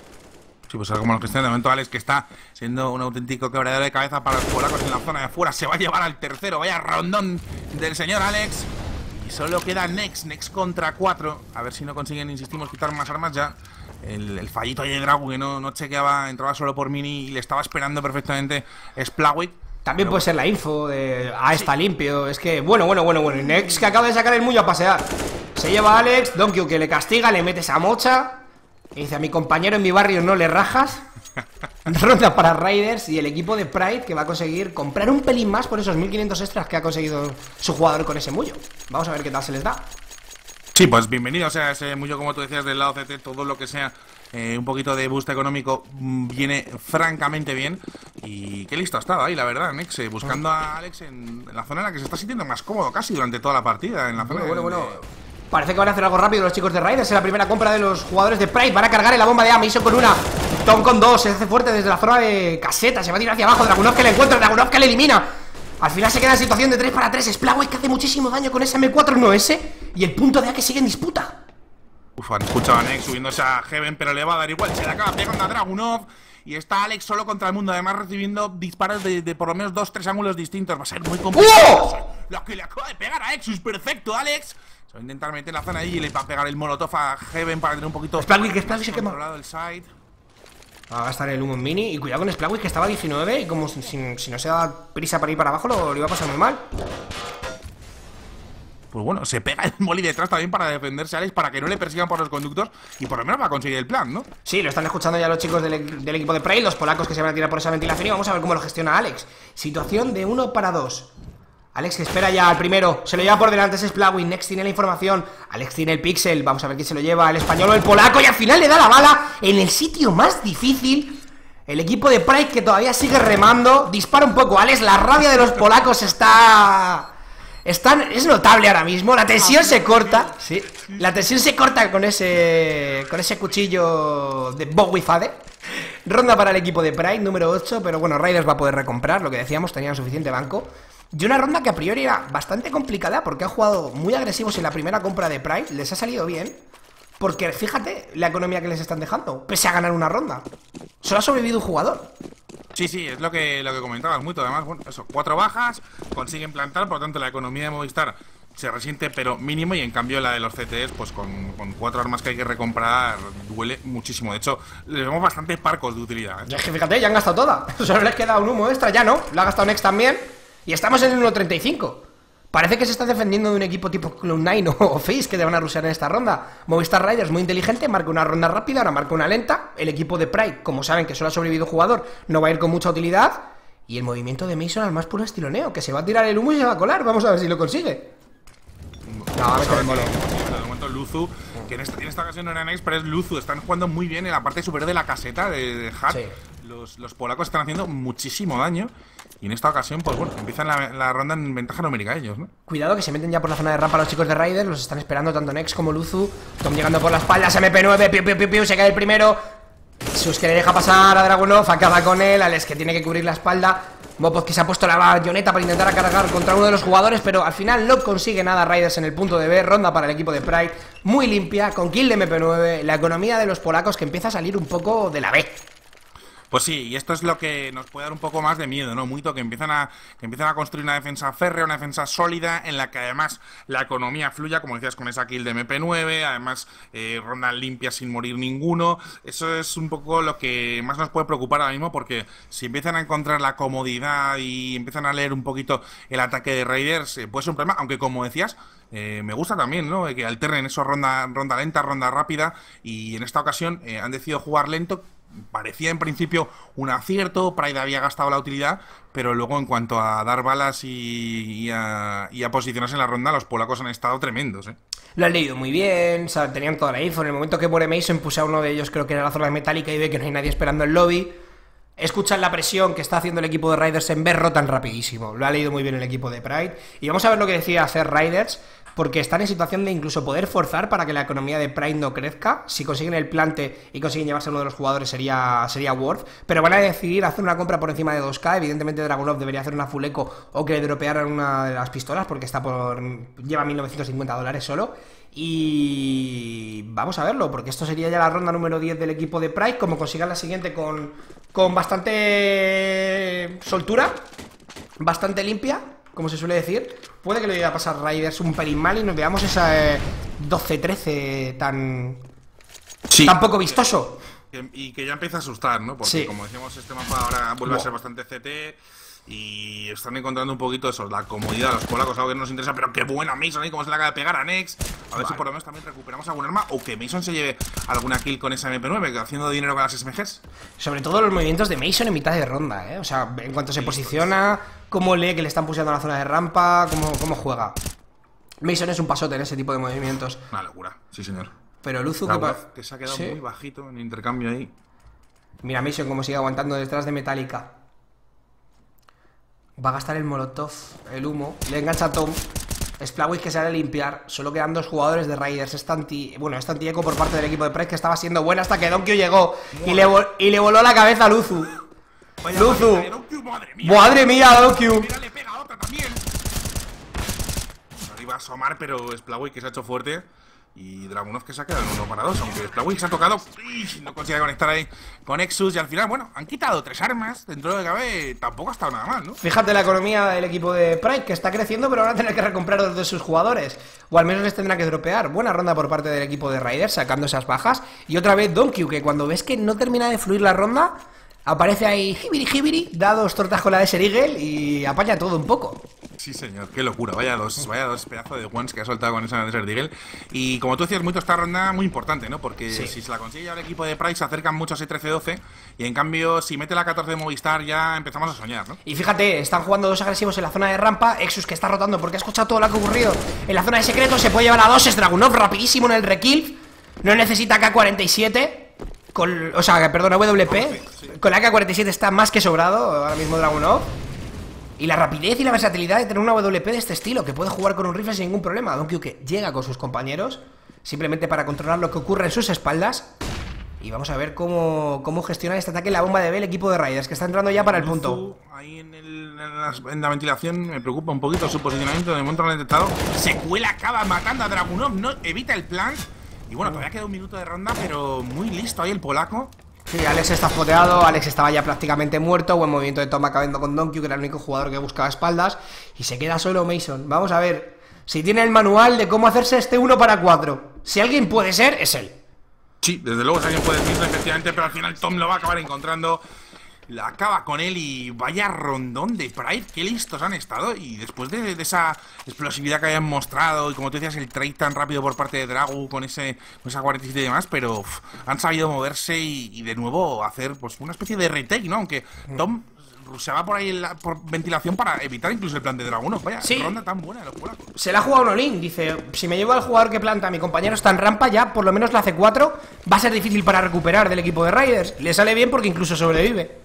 Sí, pues como los cristianos, de momento Alex, que está siendo un auténtico quebradero de cabeza para los polacos en la zona de fuera. Se va a llevar al tercero, vaya rondón del señor Alex. Y solo queda Nex contra 4. A ver si no consiguen, insistimos, quitar más armas ya. El fallito ahí de Dragu, que no chequeaba, entraba solo por mini y le estaba esperando perfectamente Splawi. También puede ser la info de ah, está limpio. Es que, bueno, Nex que acaba de sacar el muño a pasear. Se lleva a Alex, Donkey que le castiga, le mete esa mocha. Y dice, a mi compañero en mi barrio no le rajas. Ronda para Riders y el equipo de Pride, que va a conseguir comprar un pelín más por esos 1500 extras que ha conseguido su jugador con ese mullo. Vamos a ver qué tal se les da. Sí, pues bienvenido, o sea, ese mullo, como tú decías, del lado CT, todo lo que sea un poquito de boost económico viene francamente bien. Y qué listo ha estado ahí, la verdad, Nexe, buscando a Alex en la zona en la que se está sintiendo más cómodo casi durante toda la partida. En la zona bueno. Parece que van a hacer algo rápido los chicos de Raiders. Es la primera compra de los jugadores de Pride. Van a cargar en la bomba de A. Mason con una, Tom con 2. Se hace fuerte desde la zona de caseta. Se va a tirar hacia abajo. Dragunov que le encuentra. Dragunov que le elimina. Al final se queda en situación de 3-3. Splawi que hace muchísimo daño con ese M4-9S. Y el punto de A que sigue en disputa. Uf, han escuchado a Nex subiéndose a Heaven, pero le va a dar igual. Se le acaba pegando a Dragunov. y está Alex solo contra el mundo, además recibiendo disparos de por lo menos 2-3 ángulos distintos. Va a ser muy complicado. Lo que le acaba de pegar a Exus, perfecto, Alex. Se va a intentar meter la zona ahí y le va a pegar el molotov a Heaven para tener un poquito... Splagwick, que Splagwick se quema. Va a gastar el humo en mini. Y cuidado con Splagwick, que estaba a 19 y como si no se da prisa para ir para abajo lo iba a pasar muy mal. Pues bueno, se pega el Molly detrás también para defenderse a Alex, para que no le persigan por los conductos. Y por lo menos va a conseguir el plan, ¿no? Sí, lo están escuchando ya los chicos del equipo de Pride, los polacos que se van a tirar por esa ventilación. Y vamos a ver cómo lo gestiona Alex. Situación de 1 para 2. Alex que espera ya al primero, se lo lleva por delante, es Splagwick. Next tiene la información, Alex tiene el pixel. Vamos a ver quién se lo lleva, el español o el polaco. Y al final le da la bala en el sitio más difícil. El equipo de Pride que todavía sigue remando. Dispara un poco Alex, la rabia de los polacos es notable ahora mismo. La tensión se corta, sí. La tensión se corta con ese cuchillo de Bowie Fade. Ronda para el equipo de Pride, número 8. Pero bueno, Raiders va a poder recomprar, lo que decíamos, tenían suficiente banco. Y una ronda que a priori era bastante complicada, porque han jugado muy agresivos en la primera compra de Pride. Les ha salido bien, porque fíjate la economía que les están dejando, pese a ganar una ronda. Solo ha sobrevivido un jugador. Sí, sí, es lo que comentabas, mucho. Además, bueno, eso, 4 bajas, consiguen plantar, por lo tanto la economía de Movistar se resiente, pero mínimo, y en cambio la de los CTs, pues con 4 armas que hay que recomprar, duele muchísimo. De hecho, les vemos bastante parcos de utilidad, ¿eh? Ya es que fíjate, ya han gastado toda, solo les queda un humo extra, ya no, lo ha gastado Nex también, y estamos en el 1.35. Parece que se está defendiendo de un equipo tipo Cloud9 o FaZe que te van a rushear en esta ronda. Movistar Riders, muy inteligente, marca una ronda rápida, ahora marca una lenta. El equipo de Pride, como saben que solo ha sobrevivido un jugador, no va a ir con mucha utilidad. Y el movimiento de Mason al más puro estiloneo, que se va a tirar el humo y se va a colar. Vamos a ver si lo consigue. No, va a meter el molo. De momento Luzu, que en esta ocasión no era Nex, pero es Luzu. Están jugando muy bien en la parte superior de la caseta de Hat. Sí. Los polacos están haciendo muchísimo daño. Y en esta ocasión, pues bueno, empiezan la ronda en ventaja numérica ellos, ¿no? Cuidado que se meten ya por la zona de rampa los chicos de Raiders. Los están esperando tanto Nex como Luzu. Tom llegando por la espalda, MP9, piu, piu, piu, piu, se cae el primero. Sus que le deja pasar a Dragunov, acaba con él. Alex que tiene que cubrir la espalda. Mopov que se ha puesto la bayoneta para intentar cargar contra uno de los jugadores, pero al final no consigue nada Raiders en el punto de B. Ronda para el equipo de Pride, muy limpia, con kill de MP9. La economía de los polacos que empieza a salir un poco de la B. Pues sí, y esto es lo que nos puede dar un poco más de miedo, ¿no? Muito, que empiezan a construir una defensa férrea, una defensa sólida, en la que además la economía fluya, como decías, con esa kill de MP9, además ronda limpia sin morir ninguno. Eso es un poco lo que más nos puede preocupar ahora mismo, porque si empiezan a encontrar la comodidad y empiezan a leer un poquito el ataque de Raiders, puede ser un problema, aunque como decías, me gusta también, ¿no? Que alternen eso, ronda lenta, ronda rápida, y en esta ocasión han decidido jugar lento. Parecía en principio un acierto, Pride había gastado la utilidad, pero luego en cuanto a dar balas y a posicionarse en la ronda, los polacos han estado tremendos, ¿eh? Lo han leído muy bien, o sea, tenían toda la info. En el momento que muere Mason, puse a uno de ellos, creo que era la zona de metálica, y ve que no hay nadie esperando el lobby. Escuchan la presión que está haciendo el equipo de Raiders en B, rotan rapidísimo. Lo ha leído muy bien el equipo de Pride. Y vamos a ver lo que decía hacer Raiders, porque están en situación de incluso poder forzar para que la economía de Pride no crezca. Si consiguen el plante y consiguen llevarse a uno de los jugadores sería worth. Pero van a decidir hacer una compra por encima de 2K. Evidentemente Dragunov debería hacer una full eco o que le dropearan una de las pistolas, porque está lleva $1950 solo. Y vamos a verlo, porque esto sería ya la ronda número 10 del equipo de Pride. Como consigan la siguiente con bastante soltura, bastante limpia, como se suele decir, puede que le vaya a pasar Raiders un pelín mal y nos veamos esa 12-13 tan poco vistoso. Y que ya empieza a asustar, ¿no? Porque sí, como decíamos, este mapa ahora vuelve a ser bastante CT. Y están encontrando un poquito eso, la comodidad de los polacos, algo que no nos interesa. Pero qué buena Mason ahí, como se le acaba de pegar a Nex. A ver si por lo menos también recuperamos algún arma, o que Mason se lleve alguna kill con esa MP9, haciendo dinero con las SMGs. Sobre todo los movimientos de Mason en mitad de ronda, ¿eh? O sea, en cuanto se posiciona, cómo lee que le están puseando a la zona de rampa, cómo juega. Mason es un pasote en ese tipo de movimientos. Una locura, sí señor. Pero Luzu que se ha quedado muy bajito en el intercambio ahí. Mira Mason cómo sigue aguantando detrás de Metallica. Va a gastar el molotov, el humo. Le engancha a Tom. Splagwick que sale a limpiar. Solo quedan 2 jugadores de Raiders. Esta anti-eco por parte del equipo de Pride, que estaba siendo buena hasta que Donkey llegó y le voló la cabeza a Luzu. Vaya, Luzu. Madre mía, Donkey. Mira, le pega a otra también. Arriba a asomar, pero Splagwick que se ha hecho fuerte. Y Dragunov que se ha quedado en 1 para 2. Aunque Splawix se ha tocado. ¡Uy! No consigue conectar ahí con Exus. Y al final, bueno, han quitado 3 armas. Dentro de Gabe tampoco ha estado nada mal, ¿no? Fíjate la economía del equipo de Pride, que está creciendo, pero van a tener que recomprar 2 de sus jugadores. O al menos les tendrá que dropear. Buena ronda por parte del equipo de Riders, sacando esas bajas. Y otra vez Donkey, que cuando ves que no termina de fluir la ronda, aparece ahí Hibiri Hibiri, da 2 tortas con la de Serigel y apaña todo un poco. Sí, señor, qué locura, vaya dos pedazos de ones que ha soltado con esa de Serdigel. Y como tú decías, Muito, esta ronda muy importante, ¿no? Porque sí, si se la consigue ya el equipo de Pride, se acercan mucho a ese 13-12. Y en cambio, si mete la 14 de Movistar, ya empezamos a soñar, ¿no? Y fíjate, están jugando 2 agresivos en la zona de rampa. Exus, que está rotando porque ha escuchado todo lo que ha ocurrido en la zona de secreto, se puede llevar a 2. Es Dragunov rapidísimo en el rekill. No necesita K47. Perdona, WP. Sí. Con la AK-47 está más que sobrado ahora mismo Dragunov. Y la rapidez y la versatilidad de tener una WP de este estilo, que puede jugar con un rifle sin ningún problema. Don Q, que llega con sus compañeros simplemente para controlar lo que ocurre en sus espaldas. Y vamos a ver cómo gestionar este ataque la bomba de B el equipo de Raiders, que está entrando ya para el punto. Ahí en la ventilación me preocupa un poquito su posicionamiento. De momento lo han detectado. Se cuela, acaba matando a Dragunov, no evita el plan. Y bueno, todavía queda 1 minuto de ronda, pero muy listo ahí el polaco. Sí, Alex está foteado, Alex estaba ya prácticamente muerto. Buen movimiento de Tom acabando con Donkey, que era el único jugador que buscaba espaldas. Y se queda solo Mason. Vamos a ver si tiene el manual de cómo hacerse este 1 para 4. Si alguien puede ser, es él. Sí, desde luego, si alguien puede ser, efectivamente, pero al final Tom lo va a acabar encontrando. La acaba con él y vaya rondón de Pride, qué listos han estado. Y después de esa explosividad que habían mostrado, y como tú decías, el trade tan rápido por parte de Dragu con esa 47 y demás, pero han sabido moverse y de nuevo hacer pues una especie de retake, ¿no? Aunque Tom ruseaba por ahí por ventilación para evitar incluso el plan de Dragunov. Vaya, sí, ronda tan buena de los polacos. Se la ha jugado Nolin, dice, si me llevo al jugador que planta, mi compañero está en rampa, ya por lo menos la C4 va a ser difícil para recuperar del equipo de Raiders. Le sale bien porque incluso sobrevive.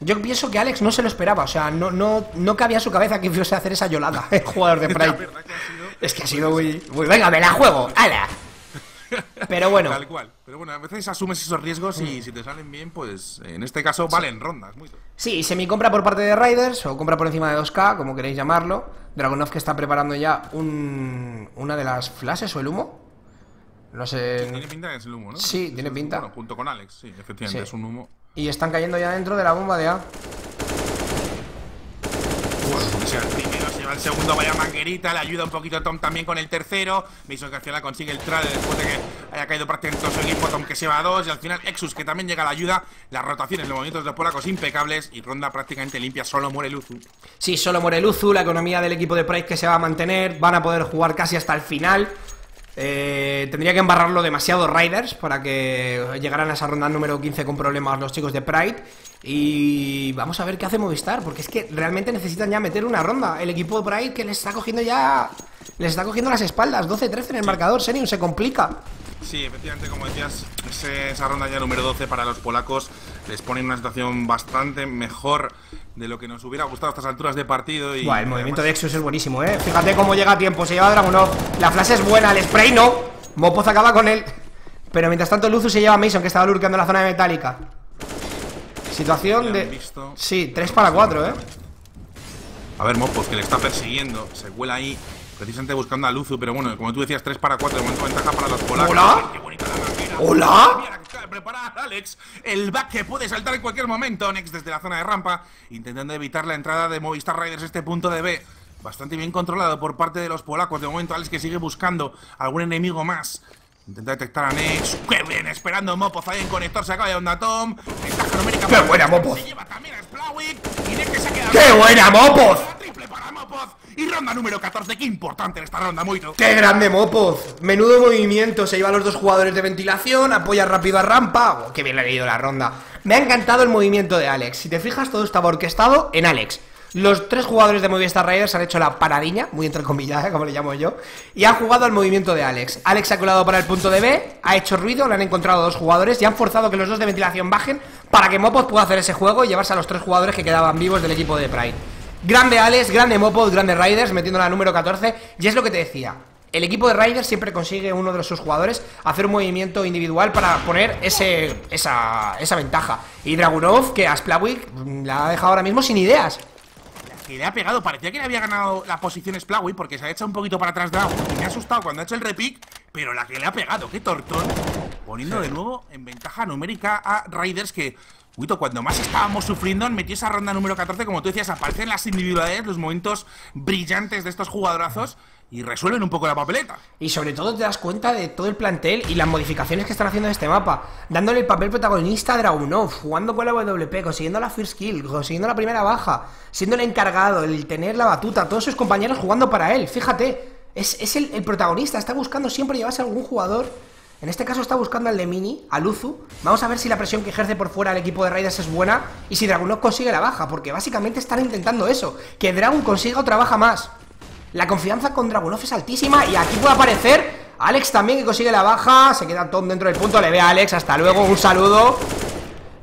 Yo pienso que Alex no se lo esperaba, o sea, no cabía a su cabeza que fuese a hacer esa yolada el jugador de Pride. Es que ha sido muy... Venga, me la juego, ala. Pero bueno. Tal cual. Pero bueno, a veces asumes esos riesgos y si te salen bien, pues en este caso valen rondas. Muy bien. Sí, semicompra por parte de Raiders o compra por encima de 2K, como queréis llamarlo. Dragunov que está preparando ya una de las flashes o el humo. No sé. Tiene pinta que es el humo, ¿no? Sí, tiene pinta. Bueno, junto con Alex, sí, efectivamente, sí, es un humo. Y están cayendo ya dentro de la bomba de A. Pues el primero se lleva el segundo, vaya manguerita, le ayuda un poquito Tom también con el tercero. Mason que al final consigue el trade después de que haya caído prácticamente todo su equipo. Tom que se va a 2 y al final Exus que también llega a la ayuda. Las rotaciones, los movimientos de los polacos impecables y ronda prácticamente limpia, solo muere Luzu. Sí, solo muere Luzu, la economía del equipo de Pride que se va a mantener, van a poder jugar casi hasta el final. Tendría que embarrarlo demasiado Raiders para que llegaran a esa ronda número 15 con problemas los chicos de Pride. Y vamos a ver qué hace Movistar, porque es que realmente necesitan ya meter una ronda. El equipo de Pride que les está cogiendo ya... les está cogiendo las espaldas, 12-13 en el marcador, Serium, se complica. Sí, efectivamente, como decías, esa ronda ya número 12 para los polacos les pone en una situación bastante mejor de lo que nos hubiera gustado a estas alturas de partido. Y buah, el movimiento de Exus es buenísimo, ¿eh? Fíjate cómo llega a tiempo, se lleva a Dragunov. La flash es buena, el spray no. Mopoz acaba con él. Pero mientras tanto Luzu se lleva a Mason, que estaba lurkeando en la zona de metálica. Situación de... visto. Sí, 3 para 4, ¿eh? A ver, Mopoz, que le está persiguiendo. Se cuela ahí, precisamente buscando a Luzu. Pero bueno, como tú decías, 3 para 4. De momento ventaja para los polacos. ¡Hola! ¡Qué bonita la cartera! ¡Hola! Preparar Alex, el back que puede saltar en cualquier momento. Nex desde la zona de rampa intentando evitar la entrada de Movistar Riders. Este punto de B bastante bien controlado por parte de los polacos. De momento Alex que sigue buscando algún enemigo más, intenta detectar a Nex. ¡Qué bien! Esperando Mopoz ahí en conector. Se acaba de onda Tom. Ventaja numérica. ¡Qué buena Mopoz! Se lleva también a Splawik y Nex que se queda. ¡Qué buena Mopoz! Triple para Mopoz. Y ronda número 14, qué importante en esta ronda, Muito. ¡Qué grande Mopoz! Menudo movimiento, se lleva a los 2 jugadores de ventilación, apoya rápido a rampa. Oh, ¡qué bien le ha ido la ronda! Me ha encantado el movimiento de Alex. Si te fijas, todo estaba orquestado en Alex. Los 3 jugadores de Movistar Riders han hecho la paradiña, muy entre comillas, como le llamo yo, y han jugado al movimiento de Alex. Alex ha colado para el punto de B, ha hecho ruido, le han encontrado 2 jugadores y han forzado que los 2 de ventilación bajen para que Mopoz pueda hacer ese juego y llevarse a los 3 jugadores que quedaban vivos del equipo de Pride. Grande Alex, grande Mopoz, grande Raiders, metiendo la número 14. Y es lo que te decía, el equipo de Raiders siempre consigue uno de sus jugadores hacer un movimiento individual para poner esa ventaja. Y Dragunov, que a Splawik la ha dejado ahora mismo sin ideas. Que le ha pegado, parecía que le había ganado la posición Splawik porque se ha echado un poquito para atrás Dragunov. Me ha asustado cuando ha hecho el repick Pero la que le ha pegado, qué tortón. Poniendo de nuevo en ventaja numérica a Riders, que... Cuito, cuando más estábamos sufriendo, han metido esa ronda número 14, como tú decías, aparecen las individualidades, los momentos brillantes de estos jugadorazos y resuelven un poco la papeleta. Y sobre todo te das cuenta de todo el plantel y las modificaciones que están haciendo en este mapa, dándole el papel protagonista a Dragunov, jugando con la WP, consiguiendo la first kill, consiguiendo la primera baja, siendo el encargado, el tener la batuta, todos sus compañeros jugando para él, fíjate, es el protagonista, está buscando siempre llevarse a algún jugador. En este caso está buscando al de Mini, a Luzu. Vamos a ver si la presión que ejerce por fuera el equipo de Raiders es buena y si Dragunov consigue la baja, porque básicamente están intentando eso, que Dragun consiga otra baja más. La confianza con Dragunov es altísima y aquí puede aparecer Alex también, que consigue la baja. Se queda Tom dentro del punto, le ve a Alex, hasta luego, un saludo.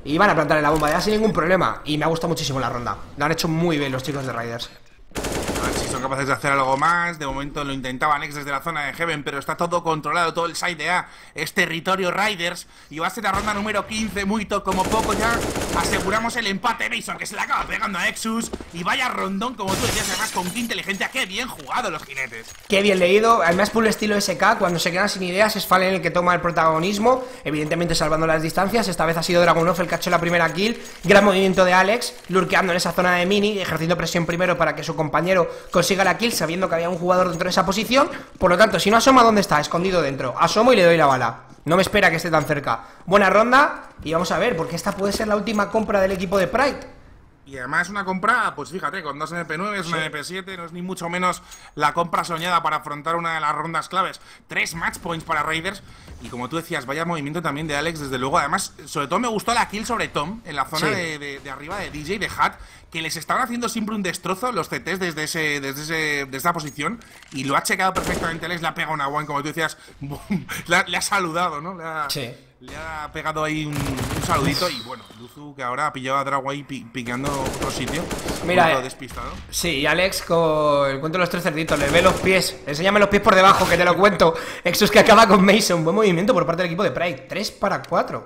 Y van a plantarle la bomba ya sin ningún problema. Y me ha gustado muchísimo la ronda, lo han hecho muy bien los chicos de Raiders. A ver si son capaces de hacer algo más. De momento lo intentaba Nex desde la zona de Heaven, pero está todo controlado, todo el site de A es territorio Riders. Y va a ser la ronda número 15, muy como poco ya aseguramos el empate. Mason, que se le acaba pegando a Exus. Y vaya rondón, como tú decías, además con qué inteligencia, qué bien jugado los jinetes. Qué bien leído, además por el estilo SK. Cuando se quedan sin ideas es Fallen el que toma el protagonismo, evidentemente salvando las distancias. Esta vez ha sido Dragunov el que ha hecho la primera kill. Gran movimiento de Alex, lurkeando en esa zona de Mini, ejerciendo presión primero para que su compañero consiga la kill, sabiendo que había un jugador dentro de esa posición. Por lo tanto, si no asoma, ¿dónde está? Escondido dentro. Asomo y le doy la bala. No me espera que esté tan cerca. Buena ronda. Y vamos a ver, porque esta puede ser la última compra del equipo de Pride. Y además una compra, pues fíjate, con dos MP9, es una MP7, no es ni mucho menos la compra soñada para afrontar una de las rondas claves. 3 match points para Raiders. Y como tú decías, vaya movimiento también de Alex, desde luego. Además, sobre todo me gustó la kill sobre Tom, en la zona de arriba de DJ, de Hat, que les estaban haciendo siempre un destrozo los CTs desde esa posición. Y lo ha checado perfectamente Alex, le ha pegado una one, como tú decías, le ha saludado, ¿no? Le ha pegado ahí un saludito. Y bueno, Luzu, que ahora ha pillado a Drago ahí picando otro sitio. Mira, despistado. Sí, Alex con el cuento de los 3 cerditos. Le ve los pies, enséñame los pies por debajo, que te lo cuento. Exus que acaba con Mason. Buen movimiento por parte del equipo de Pride, 3-4.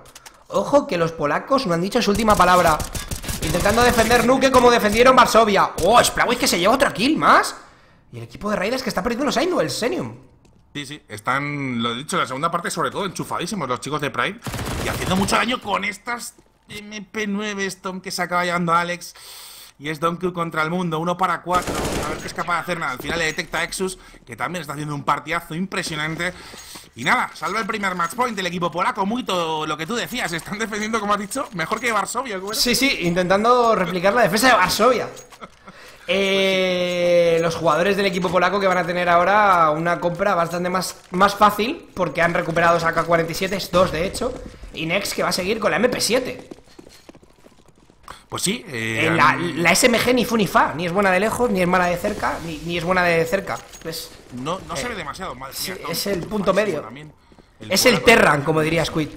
Ojo que los polacos no han dicho su última palabra, intentando defender Nuke como defendieron Varsovia. Oh, Sprawis, que se lleva otra kill más. Y el equipo de Raiders que está perdiendo los Ainuels, Senium. Sí, están, lo he dicho, en la segunda parte sobre todo enchufadísimos los chicos de Pride y haciendo mucho daño con estas MP9. Tom, que se acaba llegando a Alex y es Donkey contra el mundo, 1-4, a ver qué es capaz de hacer. Nada, al final le detecta a Exus, que también está haciendo un partidazo impresionante. Y nada, salva el primer match point del equipo polaco. Muy todo lo que tú decías, están defendiendo, como has dicho, mejor que Varsovia, ¿no? Sí, intentando replicar la defensa de Varsovia. Los jugadores del equipo polaco que van a tener ahora una compra bastante más fácil, porque han recuperado esa AK-47, 2 de hecho, y Nex que va a seguir con la MP7. Pues sí, la SMG ni fu ni fa, ni es buena de lejos, ni es mala de cerca, ni es buena de cerca. Pues, no se ve demasiado mal. Es el punto medio. Es el Terran, como diría Squid.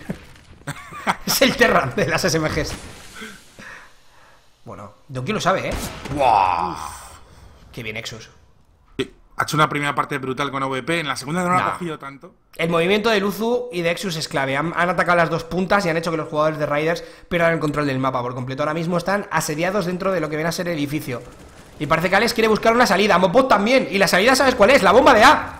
Es el Terran de las SMGs. Bueno, Donkey lo sabe, ¿eh? ¡Wow! ¡Qué bien, Exus! Ha hecho una primera parte brutal con AWP, en la segunda no lo ha cogido tanto. El movimiento de Luzu y de Exus es clave. Han atacado las dos puntas y han hecho que los jugadores de Raiders pierdan el control del mapa por completo. Ahora mismo están asediados dentro de lo que viene a ser el edificio. Y parece que Alex quiere buscar una salida, Mopot también. Y la salida, ¿sabes cuál es? ¡La bomba de A!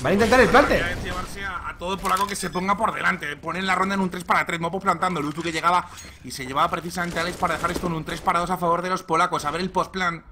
Van a intentar el plante. Llevarse a todo el polaco que se ponga por delante. Ponen la ronda en un 3-3. Mopos plantando. Lutu que llegaba y se llevaba precisamente a Alex para dejar esto en un 3-2 a favor de los polacos. A ver el postplan.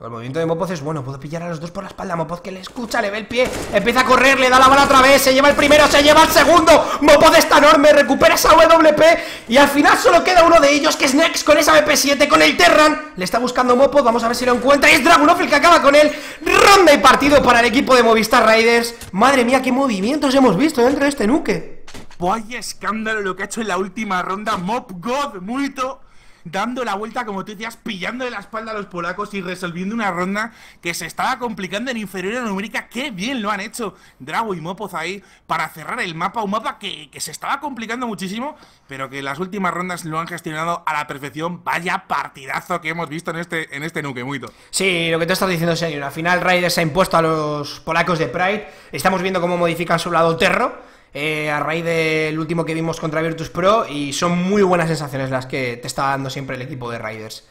El movimiento de Mopos es bueno. Puedo pillar a los dos por la espalda. Mopos que le escucha, le ve el pie. Empieza a correr, le da la bala otra vez. Se lleva el primero, se lleva el segundo. Mopos está enorme. Recupera esa WP. Y al final solo queda uno de ellos, que es Nex, con esa BP7, con el Terran. Le está buscando Mopos. Vamos a ver si lo encuentra. Y es Dragunov el que acaba con él. Ronda y partido para el equipo de Movistar Riders. Madre mía, qué movimientos hemos visto dentro de este Nuke. Vaya escándalo lo que ha hecho en la última ronda. Mop God, Muito, dando la vuelta, como tú decías, pillando de la espalda a los polacos y resolviendo una ronda que se estaba complicando en inferioridad numérica. ¡Qué bien lo han hecho Drago y Mopoz ahí para cerrar el mapa! Un mapa que se estaba complicando muchísimo, pero que las últimas rondas lo han gestionado a la perfección. ¡Vaya partidazo que hemos visto en este Nuke, Muito! Sí, lo que te estás diciendo, señor. Al final Raiders se ha impuesto a los polacos de Pride. Estamos viendo cómo modifican su lado terro, a raíz del último que vimos contra Virtus.pro, y son muy buenas sensaciones las que te está dando siempre el equipo de Raiders.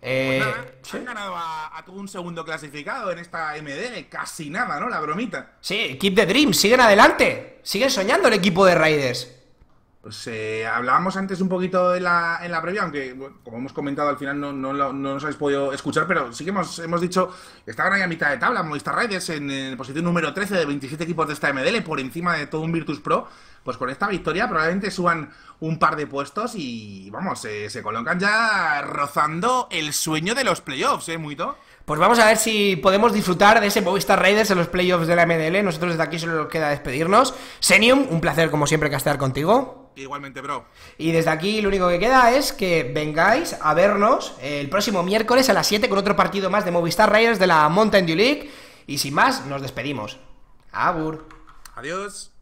Pues nada, han ganado a un segundo clasificado en esta MD, casi nada, ¿no? La bromita. Sí, Keep the Dream, siguen adelante, siguen soñando el equipo de Raiders. Pues hablábamos antes un poquito en la previa, aunque bueno, como hemos comentado al final no nos habéis podido escuchar, pero sí que hemos dicho, estaban ahí a mitad de tabla, Movistar Riders en posición número 13 de 27 equipos de esta MDL, por encima de todo un Virtus.pro. Pues con esta victoria probablemente suban un par de puestos y vamos, se colocan ya rozando el sueño de los playoffs, ¿eh, Muito? Pues vamos a ver si podemos disfrutar de ese Movistar Raiders en los playoffs de la MDL. Nosotros desde aquí solo nos queda despedirnos. Senium, un placer como siempre castear contigo. Igualmente, bro. Y desde aquí lo único que queda es que vengáis a vernos el próximo miércoles a las 7 con otro partido más de Movistar Raiders de la Mountain Dew League. Y sin más, nos despedimos. Abur. Adiós.